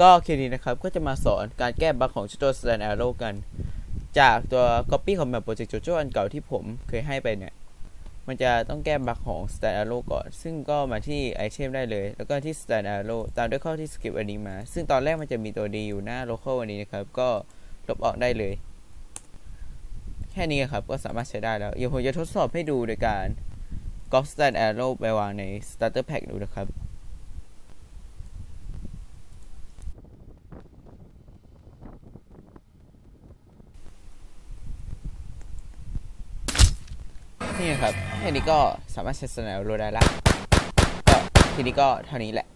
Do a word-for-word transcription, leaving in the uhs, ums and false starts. ก็คลิปนี้นะครับก็จะมาสอนการแก้บั๊กของตัว Stand Arrow กันจากตัว Copy ของ Map Project Jojo อันเก่าที่ผมเคยให้ไปเนี่ยมันจะต้องแก้บั๊กของ Stand Arrow ก่อนซึ่งก็มาที่ไอเทมได้เลยแล้วก็ที่ Stand Arrow ตามด้วยข้อที่ Skip อันนี้มาซึ่งตอนแรกมันจะมีตัวดีอยู่หน้า Local อันนี้นะครับก็ลบออกได้เลยแค่นี้ครับก็สามารถใช้ได้แล้วเดี๋ยวผมจะทดสอบให้ดูโดยการก๊อป Stand Arrow ไปวางใน Starter Pack ดูนะครับนี่ครับทีนี้ก็สามารถใช้ Stand Arrow ได้แล้วก็ทีนี้ก็เท่านี้แหละ